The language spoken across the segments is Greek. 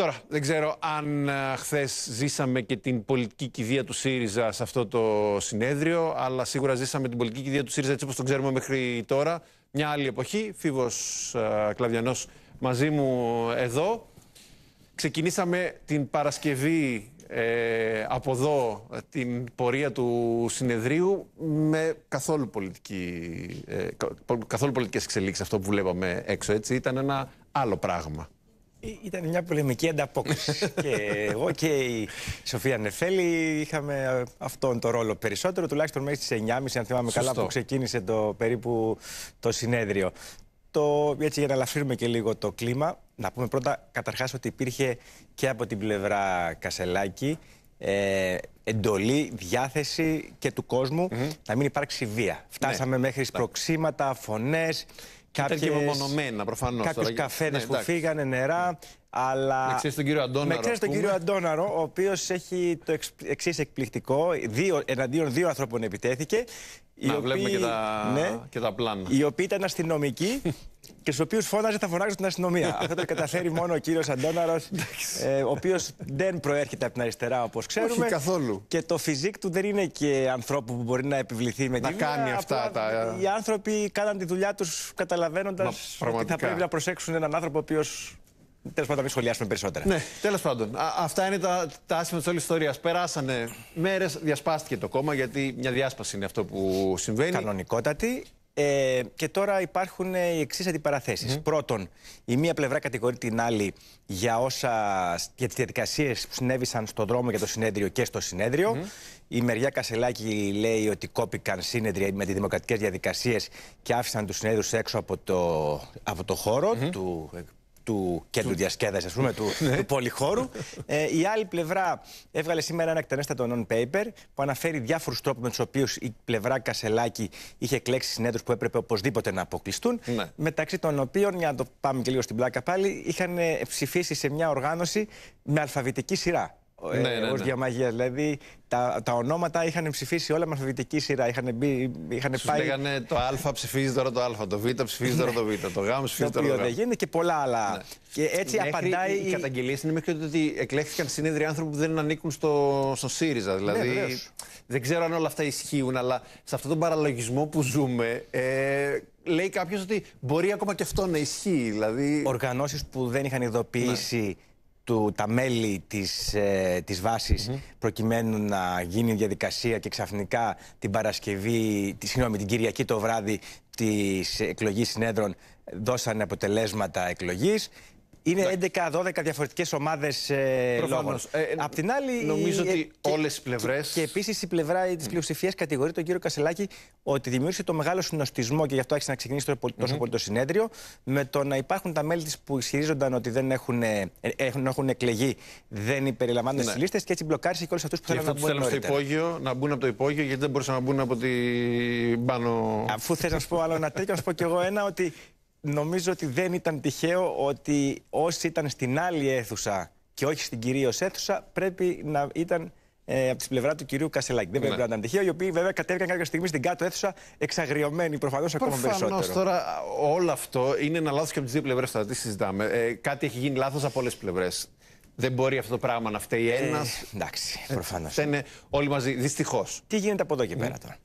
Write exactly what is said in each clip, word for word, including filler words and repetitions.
Τώρα, δεν ξέρω αν χθες ζήσαμε και την πολιτική κηδεία του ΣΥΡΙΖΑ σε αυτό το συνέδριο, αλλά σίγουρα ζήσαμε την πολιτική κηδεία του ΣΥΡΙΖΑ έτσι όπως τον ξέρουμε μέχρι τώρα. Μια άλλη εποχή. Φίβος uh, Κλαβιανός μαζί μου εδώ. Ξεκινήσαμε την Παρασκευή ε, από εδώ την πορεία του συνεδρίου με καθόλου, πολιτική, ε, καθόλου πολιτικές εξελίξεις αυτό που βλέπαμε έξω. Έτσι. Ήταν ένα άλλο πράγμα. Ήταν μια πολεμική ανταπόκριση. Και εγώ και η Σοφία Νεφέλη είχαμε αυτόν τον ρόλο περισσότερο, τουλάχιστον μέχρι τις εννιά και μισή, αν θυμάμαι Σωστό. καλά, που ξεκίνησε το περίπου το συνέδριο. Το, έτσι, για να ελαφρύνουμε και λίγο το κλίμα, να πούμε πρώτα καταρχάς ότι υπήρχε και από την πλευρά Κασελάκη ε, εντολή, διάθεση και του κόσμου mm-hmm. να μην υπάρξει βία. Φτάσαμε ναι. μέχρι σπροξήματα, φωνές. Κάποιες... Ήταν και μονομένα προφανώς. Κάποιους καφέδες ναι, που εντάξει. φύγανε, νερά, ναι. αλλά... Με ξέρεις τον κύριο Αντώναρο. Με ξέρεις τον κύριο Αντώναρο, ο οποίος έχει το εξής εκπληκτικό, δύο, εναντίον δύο ανθρώπων επιτέθηκε. Να οποίοι, βλέπουμε και τα, ναι, και τα πλάνα. Οι οποίοι ήταν αστυνομικοί και στους οποίους φώναζε θα φωνάξουν την αστυνομία. Αυτό το καταφέρει μόνο ο κύριος Αντώναρος, ε, ο οποίος δεν προέρχεται από την αριστερά όπως ξέρουμε. Όχι καθόλου. Και το φυσικ του δεν είναι και ανθρώπου που μπορεί να επιβληθεί με την κάνει αυτά απλά, τα... Οι άνθρωποι κάναν τη δουλειά τους καταλαβαίνοντας ότι θα πρέπει να προσέξουν έναν άνθρωπο ο οποίος... Τέλος πάντων, να μην σχολιάσουμε περισσότερα. Ναι, τέλος πάντων. Α, αυτά είναι τα, τα άσχημα της όλης ιστορίας. Περάσανε μέρες, διασπάστηκε το κόμμα, γιατί μια διάσπαση είναι αυτό που συμβαίνει. Κανονικότατη. Ε, και τώρα υπάρχουν οι εξής αντιπαραθέσεις. Mm-hmm. Πρώτον, η μία πλευρά κατηγορεί την άλλη για, όσα, για τις διαδικασίες που συνέβησαν στον δρόμο για το συνέδριο και στο συνέδριο. Mm-hmm. Η μεριά Κασελάκη λέει ότι κόπηκαν συνέδρια με τις δημοκρατικές διαδικασίες και άφησαν τους συνέδρους έξω από το, από το χώρο mm-hmm. του. του κέντρου διασκέδαση, ας πούμε, του, του πολυχώρου. Ε, η άλλη πλευρά έβγαλε σήμερα ένα εκτενέστατο non-paper που αναφέρει διάφορους τρόπους με τους οποίους η πλευρά Κασελάκη είχε εκλέξει συνέδρους που έπρεπε οπωσδήποτε να αποκλειστούν. Ναι. Μεταξύ των οποίων, για να το πάμε και λίγο στην πλάκα πάλι, είχαν ψηφίσει σε μια οργάνωση με αλφαβητική σειρά. Ναι, ε, ναι, ναι. Ως διαμαγεία. Δηλαδή τα, τα ονόματα είχαν ψηφίσει όλα με αλφαβητική σειρά. Είχαν μπει, είχαν Τους πάει... λέγανε το Α ψηφίζει τώρα το Α, το Β ψηφίζει τώρα το Β, το Γ ψηφίζει τώρα το Γ. Το οποίο γίνεται και πολλά άλλα. Ναι. Και έτσι μέχρι, απαντάει. Οι καταγγελίες είναι μέχρι ότι εκλέχθηκαν συνέδρια άνθρωποι που δεν ανήκουν στο, στο ΣΥΡΙΖΑ. Δηλαδή ναι, δεν ξέρω αν όλα αυτά ισχύουν, αλλά σε αυτόν τον παραλογισμό που ζούμε. Ε, λέει κάποιος ότι μπορεί ακόμα και αυτό να ισχύει. Δηλαδή... Οργανώσεις που δεν είχαν ειδοποιήσει. Ναι. Του, τα μέλη της, ε, της βάσης mm-hmm. προκειμένου να γίνει διαδικασία και ξαφνικά την Παρασκευή, τη, συγγνώμη, την Κυριακή το βράδυ της εκλογής συνέδρων δώσανε αποτελέσματα εκλογής. Είναι έντεκα δώδεκα διαφορετικές ομάδες ε, λόγων. Ε, Απ' την άλλη... Νομίζω η, ότι και, όλες οι πλευρές... Και, και επίσης η πλευρά της πλειοψηφίας κατηγορεί τον κύριο Κασελάκη ότι δημιούργησε το μεγάλο συνοστισμό και γι' αυτό άρχισε να ξεκινήσει το, mm-hmm. τόσο πολύ το συνέδριο, με το να υπάρχουν τα μέλη της που ισχυρίζονταν ότι δεν έχουν, έχουν, έχουν εκλεγεί, δεν υπεριλαμβάνονται στις ναι. λίστες και έτσι μπλοκάρισε και όλους αυτούς που θέλουν να μπουν στο υπόγειο, να μπουν από το υπόγειο γιατί δεν μπορούσαν να μπουν από την πάνω... Αφού θες να σου πω άλλο ένα τέτοιο, να σου πω κι εγώ ένα ότι... Νομίζω ότι δεν ήταν τυχαίο ότι όσοι ήταν στην άλλη αίθουσα και όχι στην κυρίως αίθουσα πρέπει να ήταν ε, από την πλευρά του κυρίου Κασελάκη. Δεν πρέπει ναι. να ήταν τυχαίο, οι οποίοι βέβαια κατέβηκαν κάποια στιγμή στην κάτω αίθουσα εξαγριωμένοι προφανώς ακόμα περισσότερο. Προφανώς τώρα όλο αυτό είναι ένα λάθος και από τις δύο πλευρές. Τώρα τι συζητάμε. Ε, κάτι έχει γίνει λάθος από όλες τις πλευρές. Δεν μπορεί αυτό το πράγμα να φταίει ένας. Ε, εντάξει, προφανώς. Φταίνε όλοι μαζί. Δυστυχώς. Τι γίνεται από εδώ και πέρα mm. τώρα.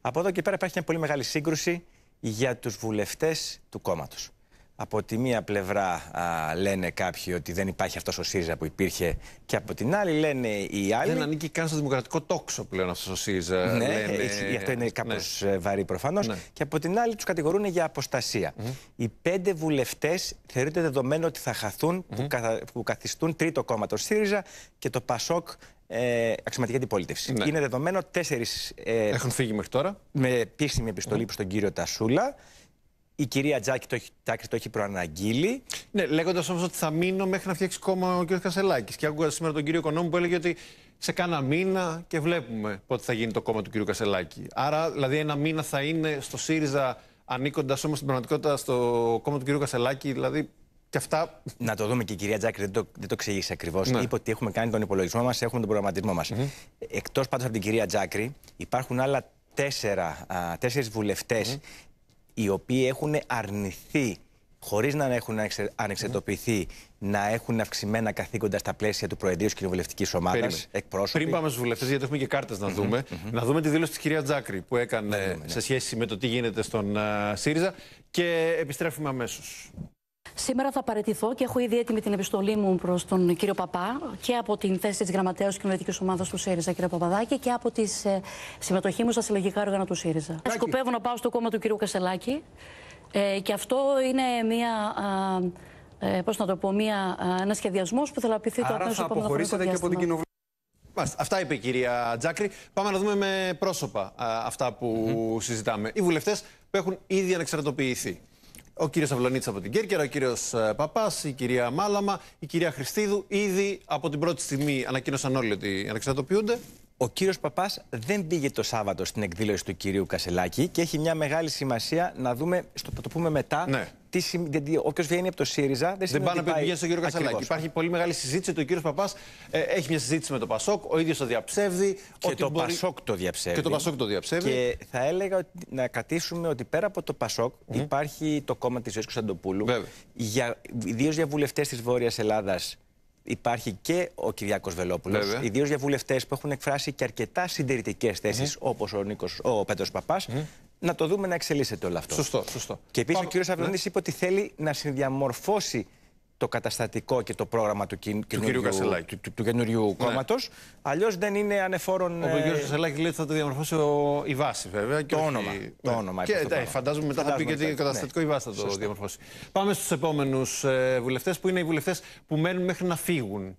Από εδώ και πέρα υπάρχει μια πολύ μεγάλη σύγκρουση για τους βουλευτές του κόμματος. Από τη μία πλευρά α, λένε κάποιοι ότι δεν υπάρχει αυτός ο ΣΥΡΙΖΑ που υπήρχε και από την άλλη λένε οι άλλοι... Δεν ανήκει καν στο δημοκρατικό τόξο πλέον αυτός ο ΣΥΡΙΖΑ. Ναι, λένε... γι' αυτό είναι κάπως ναι. βαρύ προφανώς. Ναι. Και από την άλλη τους κατηγορούν για αποστασία. Mm-hmm. Οι πέντε βουλευτές θεωρείται δεδομένο ότι θα χαθούν mm-hmm. που, καθα... που καθιστούν τρίτο κόμμα το ΣΥΡΙΖΑ και το ΠΑΣΟΚ Ε, αξιωματική αντιπολίτευση. Ναι. Είναι δεδομένο τέσσερις. Ε, Έχουν φύγει μέχρι τώρα. Με επίσημη επιστολή mm. προς τον κύριο Τασούλα. Η κυρία Τζάκη το έχει, Τζάκη το έχει προαναγγείλει. Ναι, λέγοντας όμως ότι θα μείνω μέχρι να φτιάξει κόμμα ο κύριος Κασελάκης. Και άκουγα σήμερα τον κύριο Οικονόμου που έλεγε ότι σε κάνα μήνα και βλέπουμε πότε θα γίνει το κόμμα του κύριου Κασελάκη. Άρα, δηλαδή, ένα μήνα θα είναι στο ΣΥΡΙΖΑ, ανήκοντας όμως στην πραγματικότητα στο κόμμα του κύριου Κασελάκη, δηλαδή. Και αυτά... Να το δούμε και η κυρία Τζάκη δεν το, δεν το εξηγήσει ακριβώς. Ναι. Είπε ότι έχουμε κάνει τον υπολογισμό μας, έχουμε τον προγραμματισμό μας. Mm-hmm. Εκτός πάντως από την κυρία Τζάκη, υπάρχουν άλλα τέσσερα, α, τέσσερις βουλευτές mm-hmm. οι οποίοι έχουν αρνηθεί χωρίς να έχουν ανεξαρτοποιηθεί, να έχουν αυξημένα καθήκοντα στα πλαίσια του Προεδρείου της Κοινοβουλευτικής Ομάδας, εκπρόσωποι. Πριν πάμε στους βουλευτές, γιατί έχουμε και κάρτες να δούμε, να δούμε τη δήλωση της κυρία Τζάκρη που έκανε ναι, ναι, ναι. σε σχέση με το τι γίνεται στον uh, ΣΥΡΙΖΑ και επιστρέφουμε αμέσως. Σήμερα θα παραιτηθώ και έχω ήδη έτοιμη την επιστολή μου προς τον κύριο Παπά και από την θέση της Γραμματέως της Κοινοβουλευτικής Ομάδας του ΣΥΡΙΖΑ, κύριε Παπαδάκη, και από τη συμμετοχή μου στα συλλογικά όργανα του ΣΥΡΙΖΑ. Σκοπεύω να πάω στο κόμμα του κυρίου Κασελάκη ε, και αυτό είναι μια. Α, ε, πώς να το πω, μια, α, ένα σχεδιασμός που θα λαπηθεί το απέναντι στο επόμενο διάστημα. Αυτά είπε η κυρία Τζάκρη. Πάμε να δούμε με πρόσωπα α, αυτά που mm-hmm. συζητάμε. Οι βουλευτές που έχουν ήδη ανεξαρτοποιηθεί. Ο κύριος Αυλωνίτης από την Κέρκυρα, ο κύριος Παπάς, η κυρία Μάλαμα, η κυρία Χριστίδου. Ήδη από την πρώτη στιγμή ανακοίνωσαν όλοι ότι ανεξαρτοποιούνται. Ο κύριος Παπάς δεν πήγε το Σάββατο στην εκδήλωση του κυρίου Κασελάκη και έχει μια μεγάλη σημασία να δούμε, στο, το πούμε μετά, ναι. τι, όποιος βγαίνει από το ΣΥΡΙΖΑ δεν σημαίνει ότι πάει... Δεν πηγαίνει στον κύριο Κασελάκη. Ακριβώς. Υπάρχει πολύ μεγάλη συζήτηση ότι ο κύριος Παπάς ε, έχει μια συζήτηση με το ΠΑΣΟΚ, ο ίδιος το διαψεύδει. Και ότι το μπορεί... ΠΑΣΟΚ το διαψεύδει. Και το ΠΑΣΟΚ το διαψεύδει. Και θα έλεγα ότι να κρατήσουμε ότι πέρα από το ΠΑΣΟΚ mm. υπάρχει το κόμμα της Ζωής Κωνσταντοπούλου, ιδίως για βουλευτές της Βόρειας Ελλάδας. Υπάρχει και ο Κυριάκος Βελόπουλος, ιδίως για βουλευτές που έχουν εκφράσει και αρκετά συντηρητικές θέσεις, mm-hmm. όπως ο Νίκος ο Πέτρος Παππάς, mm-hmm. να το δούμε να εξελίσσεται όλο αυτό. Σωστό, σωστό. Και επίσης Πάμε... ο κύριος Αυλωνίτης ναι. είπε ότι θέλει να συνδιαμορφώσει το καταστατικό και το πρόγραμμα του, κοι... του, του, του, του καινούριου ναι. κόμματος. Αλλιώς δεν είναι ανεφόρον. Ο, ε... ο κύριος Κασελάκη λέει ότι θα το διαμορφώσει ο... η βάση, βέβαια. Και το όχι... όνομα. Ναι. Το όνομα και, το ναι, φαντάζομαι μετά φαντάζομαι θα πει και το καταστατικό ναι. η βάση θα το Σωστά. διαμορφώσει. Πάμε στους επόμενους ε, βουλευτές, που είναι οι βουλευτές που μένουν μέχρι να φύγουν.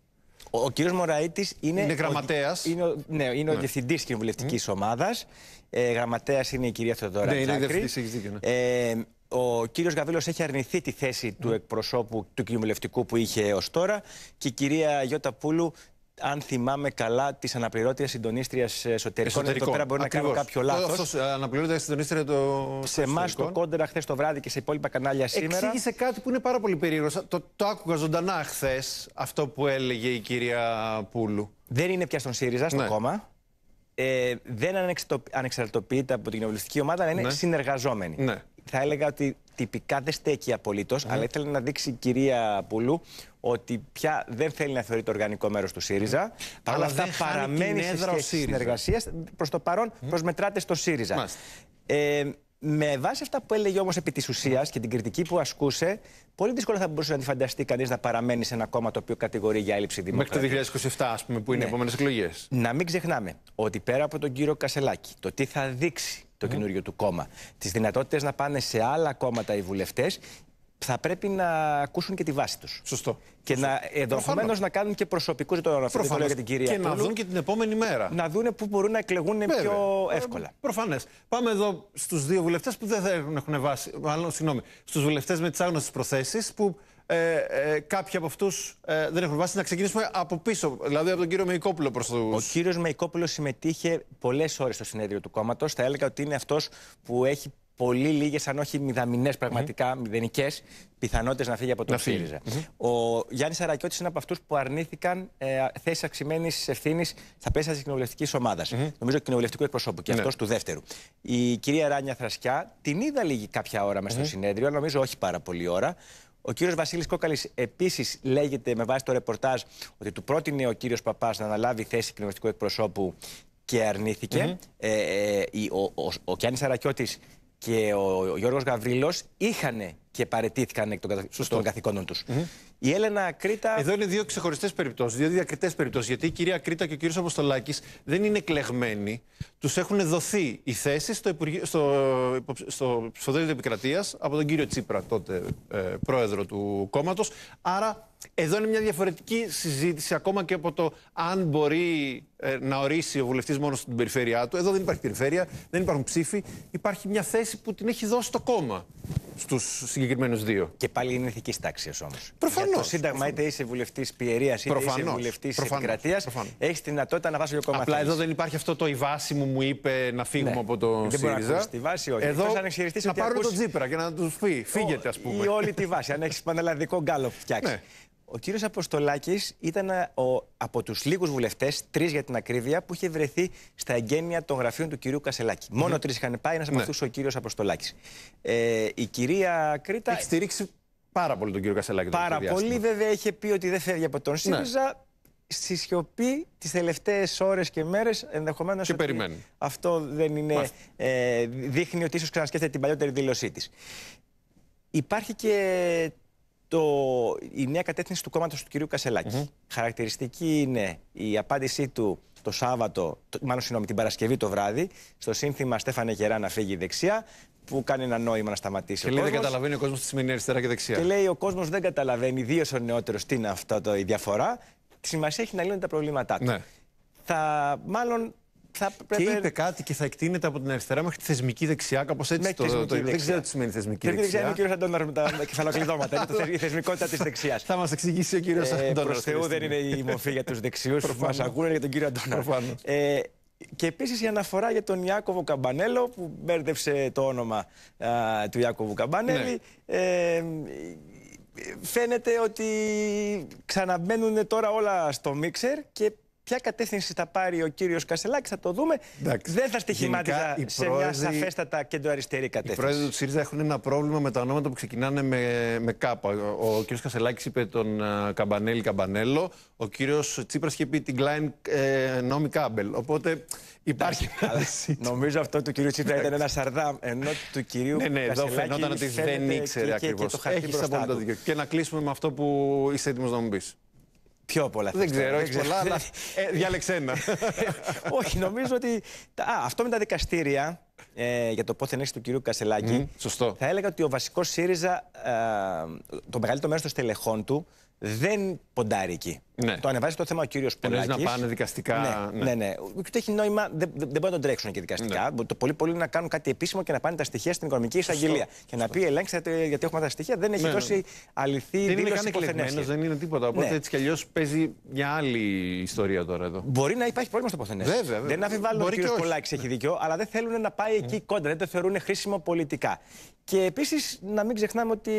Ο, ο κύριος Μωραΐτης είναι, είναι γραμματέας. Ο, είναι ο, ναι, είναι ναι. ο διευθυντής της κοινοβουλευτικής mm. ομάδας. Ε, γραμματέας είναι η κυρία Θεοδώρα Κρέτσα. Ο κύριος Γαβρίλος έχει αρνηθεί τη θέση mm. του εκπροσώπου του κοινοβουλευτικού που είχε έως τώρα και η κυρία Γιώτα Πούλου, αν θυμάμαι καλά, της αναπληρωτήρια συντονίστριας εσωτερικών. Εδώ πέρα μπορεί Ακριβώς. να κάνω κάποιο λάθος. Αναπληρωτήρια συντονίστρια το... Σε εμάς το κόντερα χθες το βράδυ και σε υπόλοιπα κανάλια σήμερα. Εξήγησε κάτι που είναι πάρα πολύ περίεργο. Το, το άκουγα ζωντανά χθες αυτό που έλεγε η κυρία Πούλου. Δεν είναι πια στον ΣΥΡΙΖΑ, στο ναι. κόμμα. Ε, δεν ανεξαρτοποιείται από την κοινοβουλευτική ομάδα, αλλά είναι ναι. συνεργαζόμενοι. Ναι. Θα έλεγα ότι τυπικά δεν στέκει απολύτως, mm. αλλά ήθελε να δείξει η κυρία Πούλου ότι πια δεν θέλει να θεωρεί το οργανικό μέρος του ΣΥΡΙΖΑ. Mm. Παρ' όλα αυτά παραμένει σε σχέση συνεργασίας. Προς το παρόν mm. προσμετράται στο ΣΥΡΙΖΑ. Ε, με βάση αυτά που έλεγε όμως επί της ουσίας και την κριτική που ασκούσε, πολύ δύσκολα θα μπορούσε να αντιφανταστεί κανείς να παραμένει σε ένα κόμμα το οποίο κατηγορεί για έλλειψη δημοκρατίας. Μέχρι το δύο χιλιάδες είκοσι επτά, ας πούμε, που είναι ναι. οι επόμενες εκλογές. Να μην ξεχνάμε ότι πέρα από τον κύριο Κασελάκη, το τι θα δείξει το mm. καινούριο του κόμμα, τις δυνατότητες να πάνε σε άλλα κόμματα οι βουλευτές, θα πρέπει να ακούσουν και τη βάση τους. Σωστό. Και ενδεχομένως να κάνουν και προσωπικούς τώρα για την κυρία και Πούλου, να δουν και την επόμενη μέρα. Να δούνε πού μπορούν να εκλεγούν Βέβαια. πιο εύκολα. Προφανές. Πάμε εδώ στους δύο βουλευτές που δεν θα έχουν βάση. Μάλλον, συγγνώμη. Στους βουλευτές με τις άγνωστες προθέσεις που ε, ε, κάποιοι από αυτούς ε, δεν έχουν βάση. Να ξεκινήσουμε από πίσω, δηλαδή από τον κύριο Μαϊκόπουλο προς τους. Ο κύριος Μαϊκόπουλος συμμετείχε πολλές ώρες στο συνέδριο του κόμματος. Θα έλεγα ότι είναι αυτός που έχει. Πολύ λίγες, αν όχι μηδαμινές, πραγματικά μηδενικές πιθανότητες να φύγει από τον ΣΥΡΙΖΑ. Ο Γιάννης Σαρακιώτης είναι από αυτούς που αρνήθηκαν ε, θέσεις αυξημένης ευθύνης στα πλαίσια της κοινοβουλευτικής ομάδας. Mm-hmm. Νομίζω κοινοβουλευτικού εκπροσώπου και ναι. αυτός του δεύτερου. Η κυρία Ράνια Θρασκιά την είδα λίγη κάποια ώρα μες στο mm-hmm. συνέδριο, αλλά νομίζω όχι πάρα πολλή ώρα. Ο κύριος Βασίλης Κόκαλης επίσης λέγεται με βάση το ρεπορτάζ ότι του πρότεινε ο κύριος Παπάς να αναλάβει θέση κοινοβουλευτικού εκπροσώπου και αρνήθηκε. Mm-hmm. Ε, ε, ο, ο, ο Γιάννης Σαρακιώτης και ο Γιώργος Γαβρίλος είχαν και παραιτήθηκαν εκ των καθηκόντων τους. Mm-hmm. Η Έλενα Ακρίτα. Εδώ είναι δύο ξεχωριστές περιπτώσεις, δύο διακριτές περιπτώσεις. Γιατί η κυρία Ακρίτα και ο κύριος Αποστολάκης δεν είναι εκλεγμένοι. Τους έχουν δοθεί οι θέσεις στο ψηφοδέλτιο στο... της επικρατείας από τον κύριο Τσίπρα, τότε ε, πρόεδρο του κόμματος. Άρα εδώ είναι μια διαφορετική συζήτηση, ακόμα και από το αν μπορεί ε, να ορίσει ο βουλευτής μόνο στην περιφέρειά του. Εδώ δεν υπάρχει περιφέρεια, δεν υπάρχουν ψήφοι. Υπάρχει μια θέση που την έχει δώσει το κόμμα στους συγκεκριμένους δύο. Και πάλι είναι ηθικής τάξης όμως. Προφανώς. Για το Σύνταγμα, προφανώς. είτε είσαι βουλευτής Πιερίας, είτε είσαι βουλευτής Επικρατείας, έχεις τη δυνατότητα να βάσεις δύο κόμματα. Απλά εδώ δεν υπάρχει αυτό το «η βάση μου μου είπε να φύγουμε ναι. από το δεν ΣΥΡΙΖΑ». Δεν τη βάση, όχι. Εδώ να πάρουν ακούς... τον Τσίπρα και να τους πει «φύγετε», ας πούμε. Ή όλη τη βάση, αν έχεις πανελλαδικό γκάλο φτιάξει. Ναι. Ο κύριος Αποστολάκης ήταν ο, από τους λίγους βουλευτές, τρεις για την ακρίβεια, που είχε βρεθεί στα εγγένεια των γραφείων του κυρίου Κασελάκη. Mm-hmm. Μόνο τρεις είχαν πάει, ένας από αυτούς ναι. ο κύριος Αποστολάκης. Ε, η κυρία Κρήτα. Έχει στηρίξει πάρα πολύ τον κύριο Κασελάκη. Πάρα πολύ, βέβαια, είχε πει ότι δεν φεύγει από τον ΣΥΡΙΖΑ. Ναι. Στη σιωπή τις τελευταίες ώρες και μέρες, ενδεχομένως αυτό δεν είναι, ε, δείχνει ότι ίσως ξανασκέφτεται την παλιότερη δήλωσή της. Υπάρχει και το, η νέα κατεύθυνση του κόμματος του κυρίου Κασελάκη. Mm-hmm. Χαρακτηριστική είναι η απάντησή του το Σάββατο, το, μάλλον συγγνώμη, την Παρασκευή το βράδυ, στο σύνθημα «Στέφανε Γερά να φύγει δεξιά», που κάνει ένα νόημα να σταματήσει. Και ο λέει κόσμος. Δεν καταλαβαίνει ο κόσμος τι σημαίνει αριστερά και δεξιά. Και λέει ο κόσμος δεν καταλαβαίνει, ιδίως ο νεότερος, τι είναι αυτό το, η διαφορά. Τη σημασία έχει να λύνουν τα προβλήματά του. Ναι. Θα, μάλλον, θα πρέπει... Και είπε κάτι και θα εκτείνεται από την αριστερά μέχρι τη θεσμική δεξιά, κάπως έτσι το, το, το... Δεν ξέρω τι σημαίνει θεσμική δεξιά. Δεν ξέρω, είναι ο κ. Αντώναρος με τα κεφαλοκλειδώματα, η θεσμικότητα της δεξιάς. Θα μας εξηγήσει ο κ. Αντώναρος. Προς Θεού δεν είναι η μορφή για τους δεξιούς που μας ακούνε, για τον κ. Αντώναρο. Ε, και επίσης η αναφορά για τον Ιάκωβο Καμπανέλο, που μπέρδευσε το όνομα α, του Ιάκωβου Καμπανέλη. Ε, Φαίνεται ότι ξαναμπαίνουν τώρα όλα στο μίξερ και ποια κατεύθυνση θα πάρει ο κύριος Κασελάκης θα το δούμε. Εντάξει. Δεν θα στοιχημάτιζα σε πρόεδροι, μια σαφέστατα κεντροαριστερή κατεύθυνση. Οι πρόεδροι του ΣΥΡΙΖΑ έχουν ένα πρόβλημα με τα ονόματα που ξεκινάνε με, με κάπα. Ο, ο κύριος Κασελάκης είπε τον uh, Καμπανέλη Καμπανέλο, ο κύριος Τσίπρας είχε πει την Κλάιν ε, Νόμι Κάμπελ. Οπότε υπάρχει. Νομίζω αυτό του κυρίου Τσίπρα ήταν ένα σαρδάμ, ενώ του κυρίου Κασελάκη. Ναι, ναι, εδώ φαινόταν ότι δεν ήξερε ακριβώς. Έχεις απόλυτο δίκιο. Και να κλείσουμε με αυτό που είσαι έτοιμος να μου πεις. Πιο πολλά. Δεν ξέρω, έχεις πολλά, αλλά διάλεξε ένα. Όχι, νομίζω ότι αυτό με τα δικαστήρια για το πόθεν έχεις του κυρίου Κασελάκη. Σωστό. Θα έλεγα ότι ο βασικός ΣΥΡΙΖΑ, το μεγαλύτερο μέρος των στελεχών του, δεν ποντάρει εκεί. Ναι. Το ανεβάζει το θέμα ο κύριος Πολάκης. Εννοείς να πάνε δικαστικά. Ναι, ναι, ναι. Ούτε έχει νόημα, δεν, δεν μπορεί να τον τρέξουν και δικαστικά. Ναι. Το πολύ πολύ να κάνουν κάτι επίσημο και να πάνε τα στοιχεία στην Οικονομική Εισαγγελία. Και να πει ελέγξτε γιατί έχουμε τα στοιχεία. Δεν έχει ναι, δώσει ναι. αληθή δεν δήλωση. Δεν είναι εκλεγμένος, δεν είναι τίποτα. Οπότε ναι. έτσι κι αλλιώς παίζει μια άλλη ιστορία τώρα εδώ. Μπορεί να υπάρχει πρόβλημα στο ποθενές. Δεν αμφιβάλλω ότι ο κύριος Πολάκης έχει δίκιο, αλλά δεν θέλουν να πάει εκεί κόντρα. Δεν το θεωρούν χρήσιμο πολιτικά. Και επίσης να μην ξεχνάμε ότι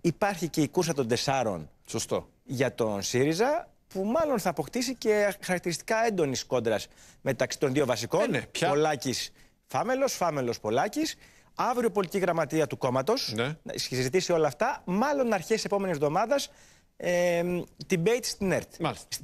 υπάρχει και η κούρσα των τεσσάρων. Σωστό. Για τον ΣΥΡΙΖΑ, που μάλλον θα αποκτήσει και χαρακτηριστικά έντονης κόντρας μεταξύ των δύο βασικών. Ε, ναι, πια... Πολάκης Φάμελος, Φάμελος Πολάκης. Αύριο πολιτική γραμματεία του κόμματος. Ναι. Να συζητήσει όλα αυτά. Μάλλον αρχές επόμενης εβδομάδας. Ε, debate στην ΕΡΤ.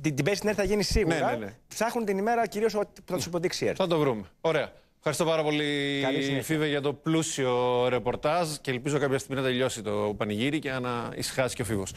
Την debate στην ΕΡΤ θα γίνει σίγουρα. Ναι, ναι, ναι. Ψάχνουν την ημέρα κυρίως που θα τους υποδείξει η ΕΡΤ. Θα το βρούμε. Ωραία. Ευχαριστώ πάρα πολύ, Φίβε, για το πλούσιο ρεπορτάζ και ελπίζω κάποια στιγμή να τελειώσει το πανηγύρι και να ησυχάσει και ο Φίβος.